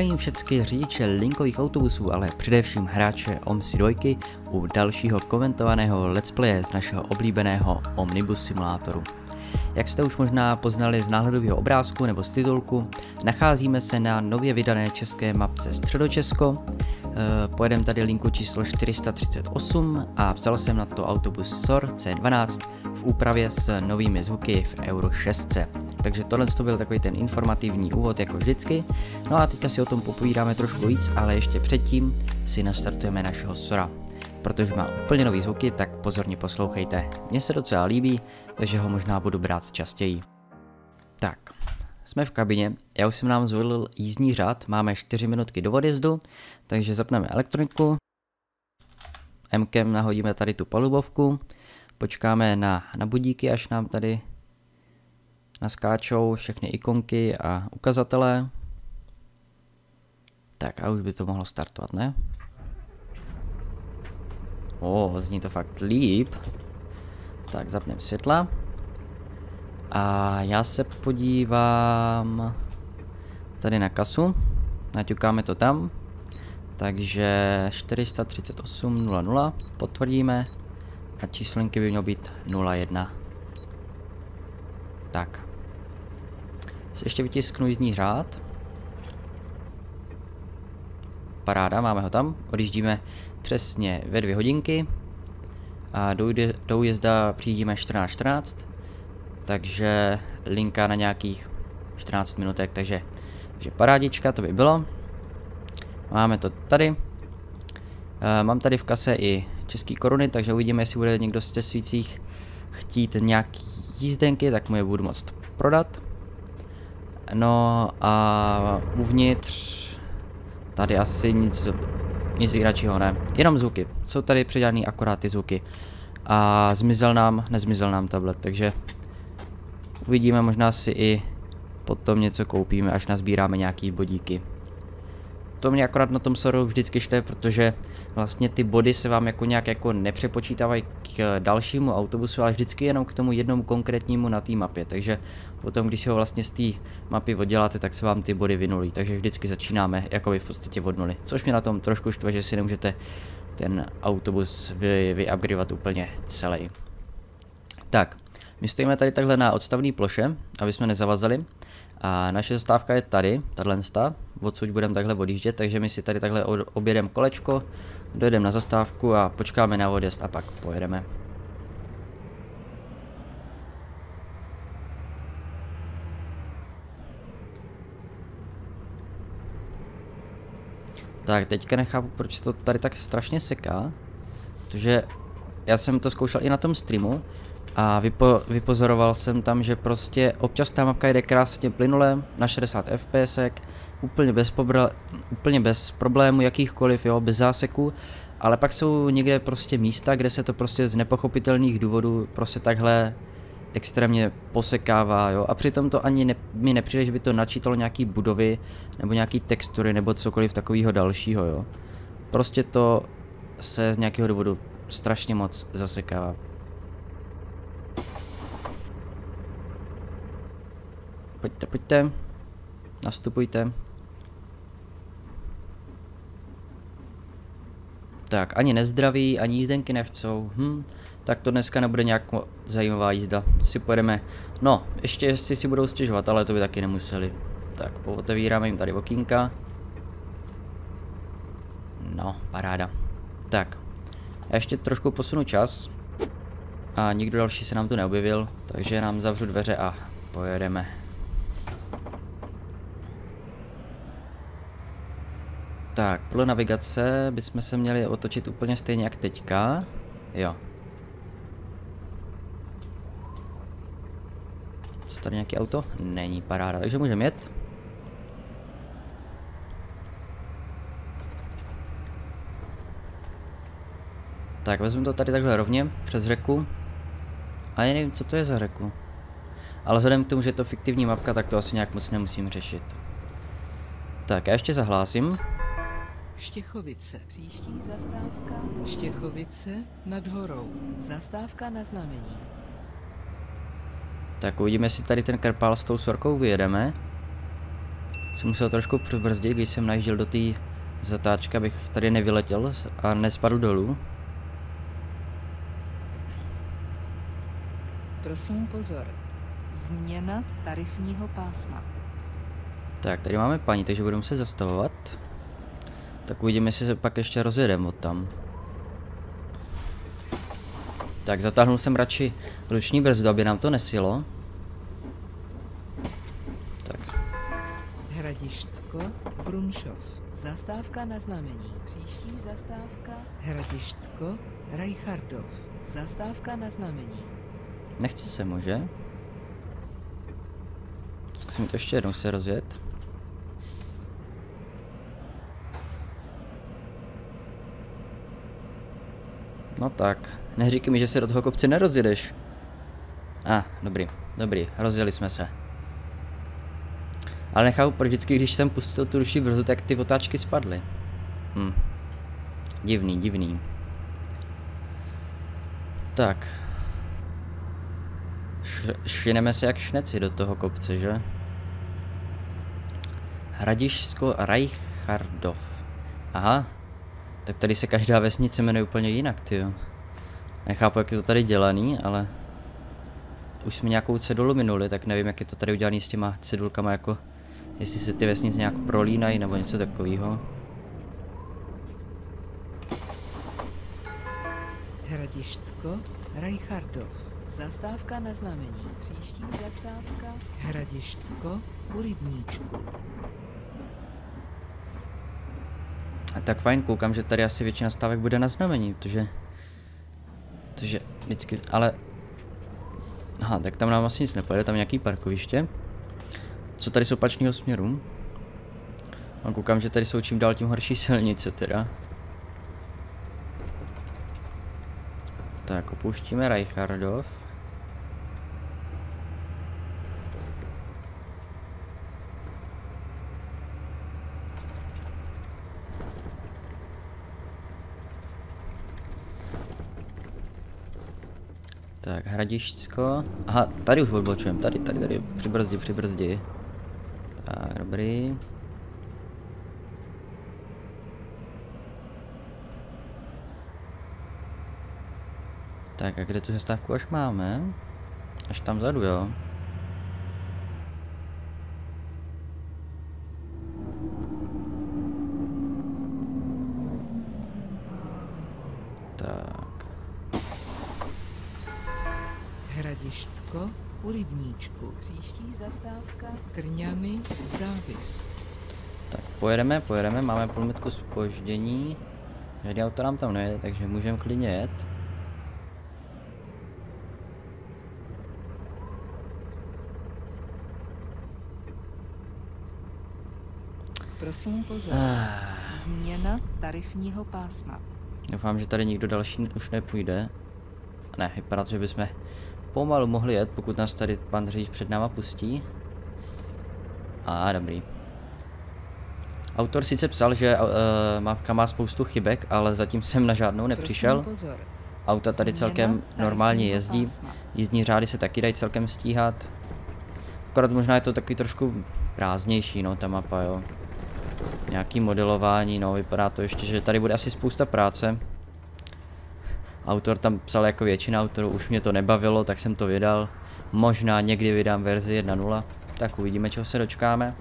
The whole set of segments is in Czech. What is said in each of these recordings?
Zdravím všechny řidiče linkových autobusů, ale především hráče Omsi 2 u dalšího komentovaného let's playe z našeho oblíbeného Omnibus simulátoru. Jak jste už možná poznali z náhledového obrázku nebo z titulku, nacházíme se na nově vydané české mapce Středočesko. Pojedeme tady linku číslo 438 a vzal jsem na to autobus SOR C12 v úpravě s novými zvuky v Euro 6. Takže tohle to byl takový ten informativní úvod jako vždycky. No a teďka si o tom popovídáme trošku víc, ale ještě předtím si nastartujeme našeho Sora. Protože má úplně nový zvuky, tak pozorně poslouchejte. Mně se docela líbí, takže ho možná budu brát častěji. Tak, jsme v kabině, já už jsem nám zvolil jízdní řád, máme 4 minutky do odjezdu, takže zapneme elektroniku. Mkem nahodíme tady tu palubovku, počkáme na budíky, až nám tady naskáčou všechny ikonky a ukazatele. Tak a už by to mohlo startovat, ne? O, zní to fakt líp. Tak, zapneme světla. A já se podívám tady na kasu. Naťukáme to tam. Takže 438.00 potvrdíme. A číslenky by mělo být 01. Tak. Ještě vytisknu jízdní řád. Paráda, máme ho tam. Odjíždíme přesně ve 2 hodinky. A do újezda přijdeme 14.14. Takže linka na nějakých 14 minutek. Takže parádička, to by bylo. Máme to tady. Mám tady v kase i české koruny, takže uvidíme, jestli bude někdo z cestujících chtít nějaký jízdenky, tak mu je budu moct prodat. No a uvnitř tady asi nic výračího, ne. Jenom zvuky. Jsou tady přidaný akorát ty zvuky. A nezmizel nám tablet, takže uvidíme, možná si i potom něco koupíme, až nazbíráme nějaký bodíky. To mě akorát na tom soru vždycky šte, protože vlastně ty body se vám jako nějak jako nepřepočítávají k dalšímu autobusu, ale vždycky jenom k tomu jednomu konkrétnímu na té mapě. Takže potom, když si ho vlastně z té mapy odděláte, tak se vám ty body vynulí. Takže vždycky začínáme jakoby v podstatě od nuly. Což mě na tom trošku štve, že si nemůžete ten autobus vyupgradeovat úplně celý. Tak, my stojíme tady takhle na odstavné ploše, aby jsme nezavazali. A naše zastávka je tady, tato, odsud budeme takhle odjíždět, takže my si tady takhle objedeme kolečko, dojedeme na zastávku a počkáme na odjezd a pak pojedeme. Tak, teďka nechápu, proč to tady tak strašně seká, protože já jsem to zkoušel i na tom streamu. A vypozoroval jsem tam, že prostě občas ta mapka jde krásně plynule na 60 fps, úplně bez problémů jakýchkoliv, jo, bez záseků, ale pak jsou někde prostě místa, kde se to prostě z nepochopitelných důvodů prostě takhle extrémně posekává, jo, a přitom to ani mi nepřijde, že by to načítalo nějaký budovy, nebo nějaký textury, nebo cokoliv takového dalšího, jo. Prostě to se z nějakého důvodu strašně moc zasekává. Pojďte, nastupujte. Tak, ani nezdraví, ani jízdenky nechcou. Tak to dneska nebude nějak zajímavá jízda. Si pojedeme, no, ještě si budou stěžovat, ale to by taky nemuseli. Tak, otevíráme jim tady okýnka. No, paráda. Tak, já ještě trošku posunu čas. A nikdo další se nám tu neobjevil, takže nám zavřu dveře a pojedeme. Tak, podle navigace bychom se měli otočit úplně stejně jak teďka. Jo. Co tady nějaký auto? Není, paráda, takže můžeme jet. Tak, vezmu to tady takhle rovně, přes řeku. A já nevím, co to je za řeku. Ale vzhledem k tomu, že je to fiktivní mapka, tak to asi nějak moc nemusím řešit. Tak, já ještě zahlásím. Štěchovice. Příští zastávka Štěchovice nad horou. Zastávka na znamení. Tak uvidíme, jestli tady ten krpál s tou sorkou vyjedeme. jsem musel trošku přibrzdit, když jsem najížděl do té zatáčky, abych tady nevyletěl a nespadl dolů. Prosím pozor, změna tarifního pásma. Tak, tady máme paní, takže budeme se zastavovat. Tak uvidíme, jestli se pak ještě rozjedeme od tam. Tak, zatáhnul jsem radši ruční brzdu, aby nám to nesilo. Tak. Hradištko, Brunšov. Zastávka na znamení. Příští zastávka. Hradištko, Rajchardov. Zastávka na znamení. Nechce se, může? Zkusím to ještě jednou se rozjet. No tak, neříkej mi, že se do toho kopce nerozjedeš. Dobrý, rozjeli jsme se. Ale nechápu, proč vždycky, když jsem pustil tu ruční brzdu, tak ty otáčky spadly. Divný. Tak. Švineme se jak šneci do toho kopce, že? Hradišsko Rajchardov. Aha. Tak tady se každá vesnice jmenuje úplně jinak, tyjo. Nechápu, jak je to tady dělaný, ale... Už jsme nějakou cedulu minuli, tak nevím, jak je to tady udělaný s těma cedulkama, jako... Jestli se ty vesnice nějak prolínají, nebo něco takového. Hradištko Rajchardov. Zastávka na znamení. Příští zastávka Hradištko u rybníčku. A tak fajn, koukám, že tady asi většina stávek bude na znamení, protože vždycky, ale... Aha, tak tam nám asi nic nepojede, tam nějaký parkoviště. Co tady z opačného směru? A koukám, že tady jsou čím dál tím horší silnice teda. Tak, opouštíme Rajchardov. Tak, Hradišťsko. Aha, tady už odbočujem, tady, přibrzdi. Tak, dobrý. Tak, a kde tu zastávku až máme? Až tam vzadu, jo? Tak. Hradištko u rybníčku. Příští zastávka Krňany Závis. Tak, pojedeme, máme půlmitku zpoždění. Žádný auto nám tam nejede, takže můžeme klidně jet. Prosím pozor. Změna tarifního pásma. Doufám, že tady nikdo další už nepůjde. Ne, vypadá to, že bychom pomalu mohli jet, pokud nás tady pan řidič před náma pustí. Dobrý. Autor sice psal, že mapka má spoustu chybek, ale zatím jsem na žádnou nepřišel. Auta tady celkem normálně jezdí. Jízdní řády se taky dají celkem stíhat. Akorát možná je to takový trošku prázdnější, no, ta mapa, jo. Nějaký modelování, no, vypadá to ještě, že tady bude asi spousta práce. Autor tam psal jako většina autorů, už mě to nebavilo, tak jsem to vydal. Možná někdy vydám verzi 1.0, tak uvidíme, čeho se dočkáme.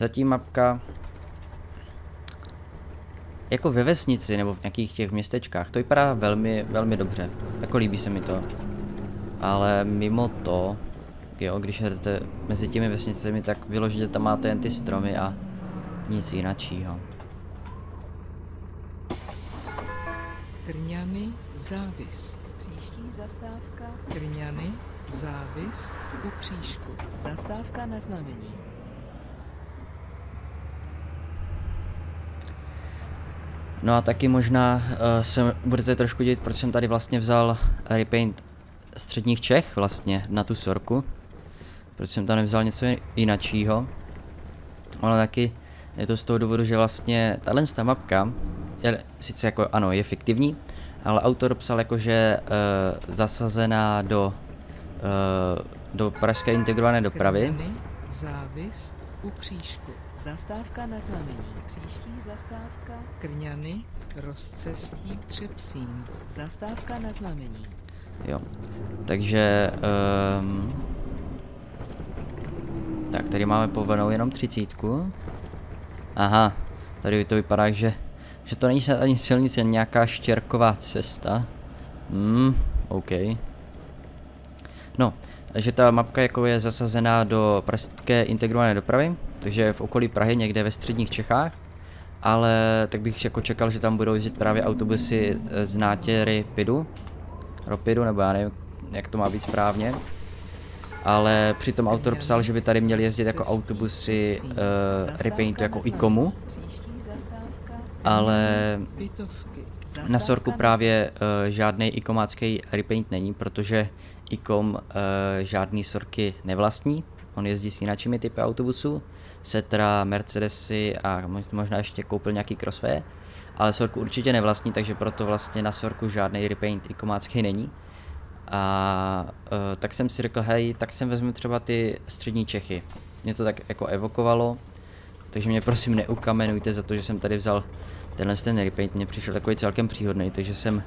Zatím mapka... Jako ve vesnici, nebo v nějakých těch městečkách, to vypadá velmi, velmi dobře. Jako líbí se mi to. Ale mimo to, jo, když jdete mezi těmi vesnicemi, tak vyložíte, tam máte jen ty stromy a... Nic jiného. Krňany Závis. Příští zastávka Krňany Závis u křížku. Zastávka na znamení. No a taky možná se budete trošku dělat, proč jsem tady vlastně vzal repaint Středních Čech vlastně na tu sorku. Proč jsem tam nevzal něco jiného. Ono taky je to z toho důvodu, že vlastně ta mapka je sice jako ano, je fiktivní, ale autor psal jako, že zasazená do pražské integrované dopravy. Závis u křížku. Zastávka na znamení. Příští zastávka Krňany, Rozcestí, Třepsín. Zastávka na znamení. Jo, takže tak tady máme povolenou jenom 30. Aha, tady to vypadá, že to není ani silnice, nějaká štěrková cesta. OK. No, že ta mapka jako je zasazená do pražské integrované dopravy, takže v okolí Prahy, někde ve středních Čechách, ale tak bych jako čekal, že tam budou jezdit právě autobusy z nátěry Pidu, Ropidu, nebo já nevím, jak to má být správně. Ale přitom autor psal, že by tady měli jezdit jako autobusy repaintu jako ICOMu, ale na SORku právě žádný ikomácký repaint není, protože ICOM žádný SORky nevlastní. On jezdí s jináčími typy autobusů, Setra, Mercedesy a možná ještě koupil nějaký Crossfire, ale SORku určitě nevlastní, takže proto vlastně na SORku žádný repaint ikomácký není. A tak jsem si řekl, hej, tak jsem vezmu třeba ty střední Čechy. Mě to tak jako evokovalo, takže mě prosím neukamenujte za to, že jsem tady vzal tenhle ten repaint. Mně přišel takový celkem příhodný, takže jsem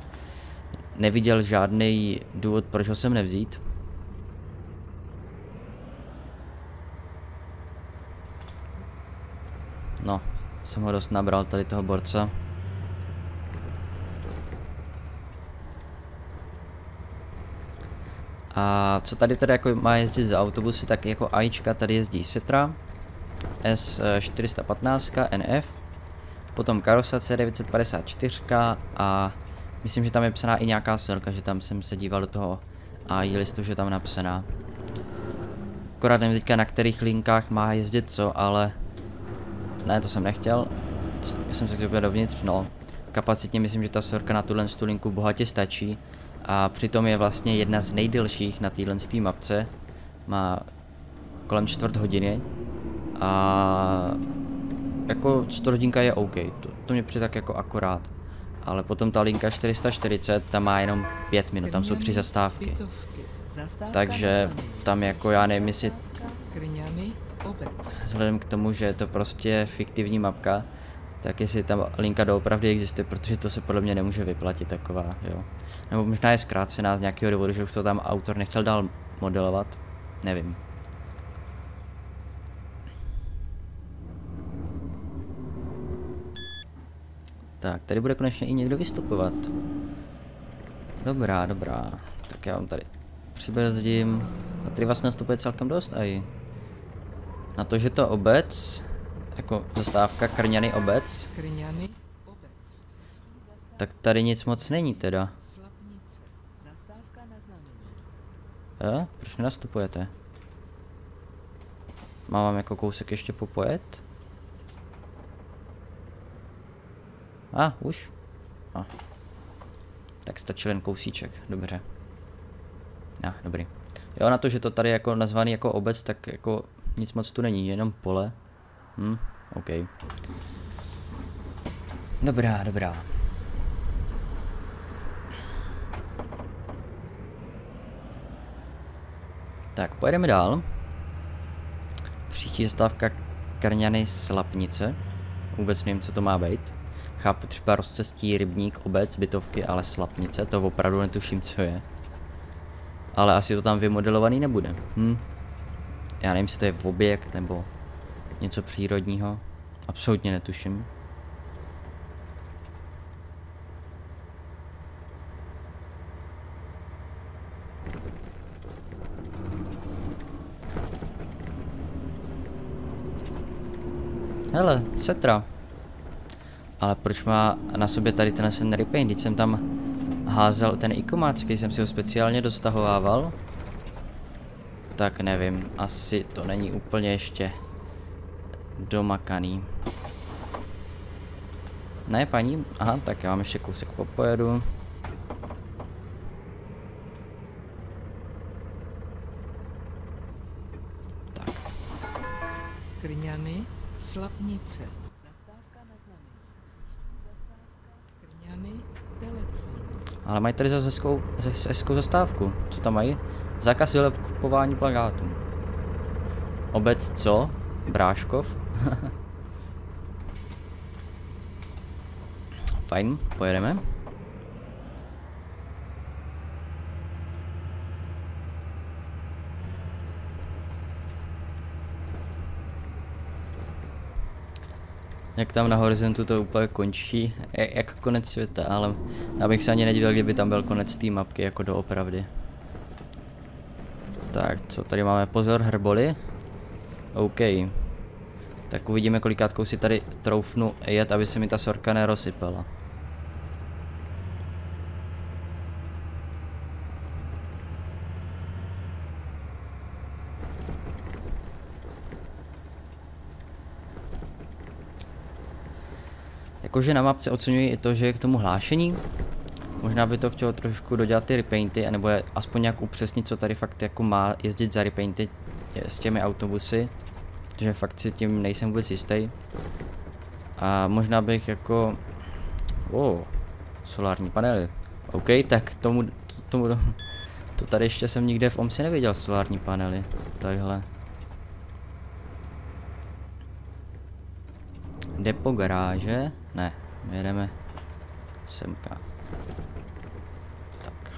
neviděl žádný důvod, proč ho sem nevzít. No, jsem ho dost nabral tady toho borca. A co tady teda jako má jezdit za autobusy, tak jako AIčka tady jezdí Setra S415 NF, potom Karosa C954 a myslím, že tam je psaná i nějaká SORka, že tam jsem se díval do toho AI listu, že tam napsaná. Akorát nevím teďka, na kterých linkách má jezdit co, ale ne, to jsem nechtěl, já jsem se chtěl dovnitř, no. Kapacitně myslím, že ta SORka na tuhle linku bohatě stačí. A přitom je vlastně jedna z nejdelších na této mapce. Má kolem čtvrt hodiny. A jako čtvrt hodinka je OK. To mě přijde tak jako akorát. Ale potom ta linka 440, tam má jenom 5 minut, tam jsou 3 zastávky. Takže tam jako já nevím, jestli vzhledem k tomu, že je to prostě fiktivní mapka, tak jestli ta linka doopravdy existuje, protože to se podle mě nemůže vyplatit taková, jo. Nebo možná je zkrácená z nějakého důvodu, že už to tam autor nechtěl dál modelovat, nevím. Tak, tady bude konečně i někdo vystupovat. Dobrá, dobrá. Tak já vám tady přibrzdím. A tady vás nastupuje celkem dost aj. Na to, že to obec, jako zastávka Krňany obec, tak tady nic moc není teda. Proč nenastupujete? Mám jako kousek ještě popojet? Už? Tak stačil jen kousíček, dobře. Dobrý. Jo, na to, že to tady je jako nazvaný jako obec, tak jako nic moc tu není, jenom pole. OK. Dobrá, dobrá. Tak, pojedeme dál. Příští zastávka Krňany Slapnice. Vůbec nevím, co to má být. Chápu třeba Rozcestí, Rybník, obec, Bytovky, ale Slapnice, to opravdu netuším, co je. Ale asi to tam vymodelovaný nebude. Já nevím, jestli to je objekt nebo něco přírodního. Absolutně netuším. Hele, Setra. Ale proč má na sobě tady tenhle ten repaint? Když jsem tam házel ten ikomácký, jsem si ho speciálně dostahovával. Tak nevím, asi to není úplně ještě domakaný. Ne, paní? Aha, tak já vám ještě kousek popojedu. Tak. Krňany. Slapnice. Ale mají tady zase hezkou zastávku. Co tam mají? Zákaz vylepování plakátů. Obec co? Bráškov? Fajn, pojedeme. Jak tam na horizontu to úplně končí, jak konec světa, ale já bych se ani nedivil, kdyby tam byl konec té mapky, jako doopravdy. Tak, co tady máme? Pozor, hrboly. OK. Tak uvidíme, kolikátkou si tady troufnu jet, aby se mi ta sorka nerozsypala. Jakože na mapce oceňuji i to, že je k tomu hlášení. Možná by to chtělo trošku dodělat ty repainty, nebo je aspoň nějak upřesnit, co tady fakt jako má jezdit za repainty s těmi autobusy. Protože fakt si tím nejsem vůbec jistý. A možná bych jako... solární panely. OK, tak to tady ještě jsem nikde v Omsi neviděl, solární panely. Takhle. Depo garáže? Ne, my jedeme semka. Tak.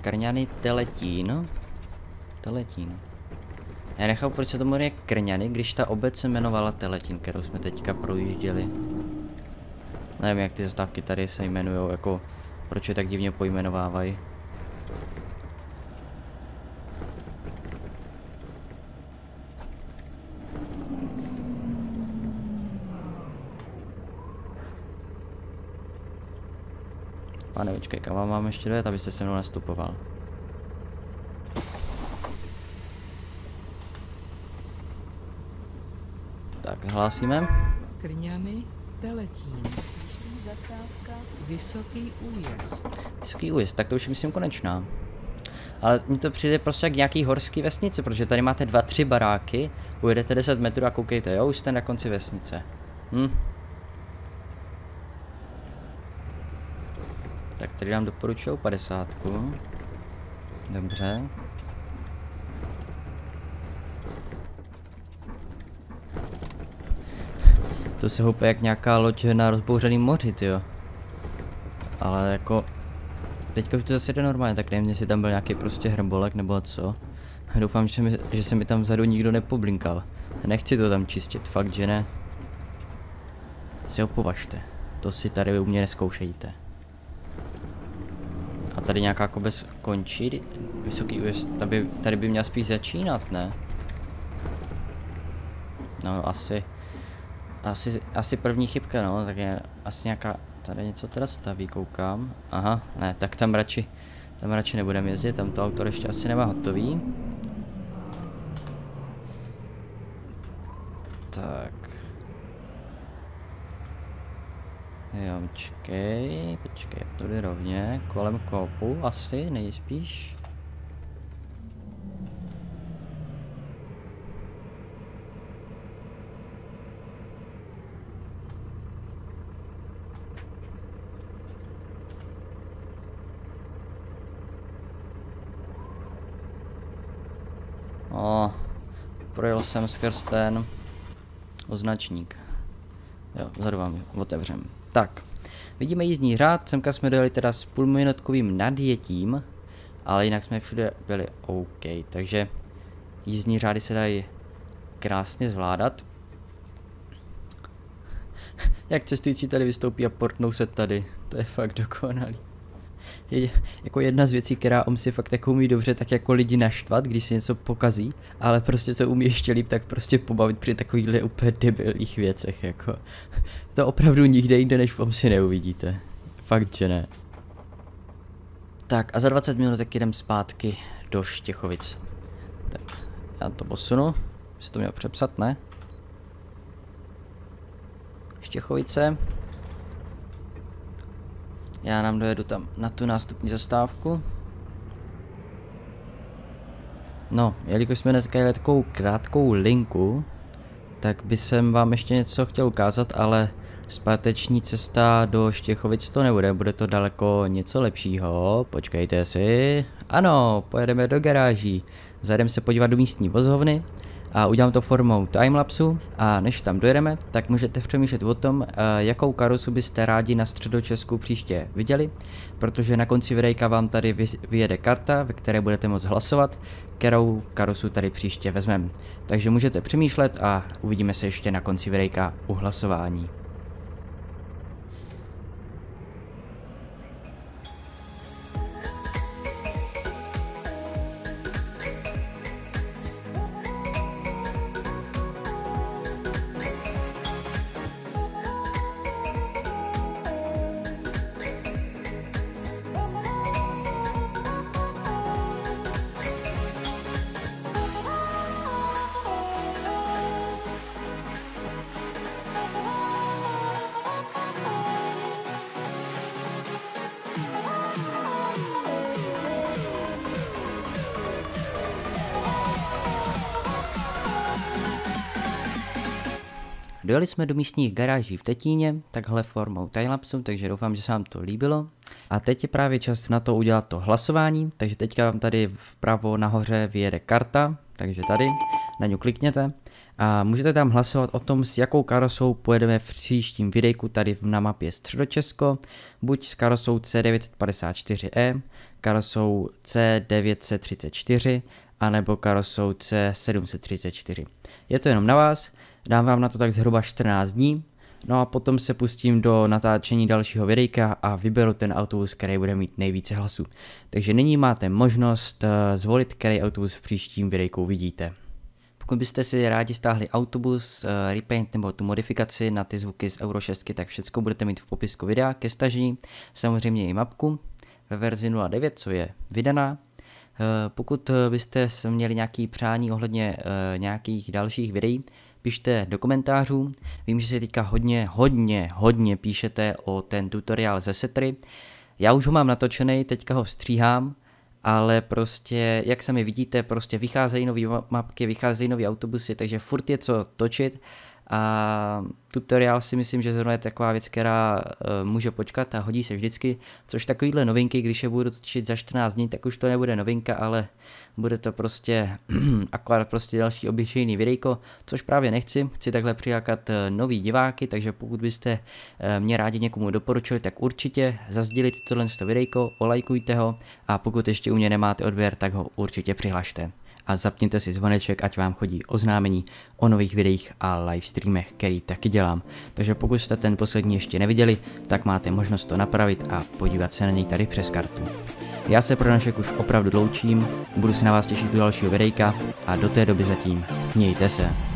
Krňany Teletín. Teletín. Já nechal, proč se to jmenuje Krňany, když ta obec se jmenovala Teletín, kterou jsme teďka projížděli. Nevím, jak ty zastávky tady se jmenujou, jako proč je tak divně pojmenovávají. Pane, počkej, kam mám ještě dojet, abyste se mnou nastupoval. Tak, zhlásíme. Krňany, Teletín. Vysoký Újezd. Vysoký Újezd, tak to už je, myslím, konečná. Ale mi to přijde prostě jak nějaký horský vesnice, protože tady máte 2-3 baráky, ujedete 10 metrů a koukejte, jo, už jste na konci vesnice. Tak tady nám doporučují 50. Dobře. To se houpe jak nějaká loď na rozbouřeném moři, tyjo. Ale jako... Teďka už to zase jde normálně, tak nevím, jestli tam byl nějaký prostě hrbolek nebo co. Doufám, že se mi tam vzadu nikdo nepoblinkal. Nechci to tam čistit, fakt že ne. Si ho považte. To si tady u mě neskoušejte. A tady nějaká kobec končí, Vysoký Újezd, tady by měl spíš začínat, ne? No asi první chybka, no, tak je asi nějaká, tady něco teda staví, koukám, aha, ne, tak tam radši nebudeme jezdit, tam to auto ještě asi nemá hotový. Tak. Jo, počkej, to jde rovně, kolem kopu asi, nejspíš. No, projel jsem skrz ten označník. Jo, vzadu vám otevřem. Tak, vidíme jízdní řád, semka jsme dojeli teda s půlminutkovým nadjetím, ale jinak jsme všude byli OK, takže jízdní řády se dají krásně zvládat. Jak cestující tady vystoupí a portnou se tady, to je fakt dokonalý. Je jako jedna z věcí, která Omsi fakt jako umí dobře, tak jako lidi naštvat, když si něco pokazí, ale prostě co umí ještě líp, tak prostě pobavit při takovýchhle úplně debilních věcech, jako. To opravdu nikde jinde než v Omsi neuvidíte. Fakt, že ne. Tak a za 20 minut tak jdem zpátky do Štěchovic. Tak, já to posunu. Si to měl přepsat, ne? Štěchovice. Já nám dojedu tam na tu nástupní zastávku. No, jelikož jsme dneska jeli takovou krátkou linku, tak by jsem vám ještě něco chtěl ukázat, ale zpáteční cesta do Štěchovic to nebude, bude to daleko něco lepšího. Počkejte si. Ano, pojedeme do garáží. Zajdeme se podívat do místní vozovny a udělám to formou timelapsu, a než tam dojedeme, tak můžete přemýšlet o tom, jakou karosu byste rádi na Středočesku příště viděli, protože na konci videjka vám tady vyjede karta, ve které budete moct hlasovat, kterou karosu tady příště vezmeme. Takže můžete přemýšlet a uvidíme se ještě na konci videjka u hlasování. Dojeli jsme do místních garáží v Tetíně, takhle formou timelapsu, takže doufám, že se vám to líbilo. A teď je právě čas na to udělat to hlasování, takže teďka vám tady vpravo nahoře vyjede karta, takže tady, na ní klikněte. A můžete tam hlasovat o tom, s jakou karosou pojedeme v příštím videjku tady na mapě Středočesko, buď s karosou C954E, karosou C934, anebo karosou C734. Je to jenom na vás. Dám vám na to tak zhruba 14 dní, no a potom se pustím do natáčení dalšího videjka a vyberu ten autobus, který bude mít nejvíce hlasů. Takže nyní máte možnost zvolit, který autobus v příštím videjku vidíte. Pokud byste si rádi stáhli autobus, repaint nebo tu modifikaci na ty zvuky z Euro 6, tak všechno budete mít v popisku videa ke stažení, samozřejmě i mapku ve verzi 0.9, co je vydaná. Pokud byste měli nějaké přání ohledně nějakých dalších videí, pište do komentářů. Vím, že se teďka hodně píšete o ten tutoriál ze Setry. Já už ho mám natočený, teďka ho stříhám, ale prostě, jak sami vidíte, prostě vycházejí nové mapky, vycházejí nové autobusy, takže furt je co točit. A tutoriál si myslím, že zrovna je taková věc, která může počkat a hodí se vždycky, což takovýhle novinky, když je budu točit za 14 dní, tak už to nebude novinka, ale bude to prostě akorát prostě další obyčejný videjko, což právě nechci, chci takhle přilákat nový diváky, takže pokud byste mě rádi někomu doporučili, tak určitě zazdělit tohle videjko, olajkujte ho a pokud ještě u mě nemáte odběr, tak ho určitě přihlašte. A zapněte si zvoneček, ať vám chodí oznámení o nových videích a livestreamech, který taky dělám. Takže pokud jste ten poslední ještě neviděli, tak máte možnost to napravit a podívat se na něj tady přes kartu. Já se pro dnešek už opravdu loučím, budu se na vás těšit u dalšího videjka a do té doby zatím mějte se.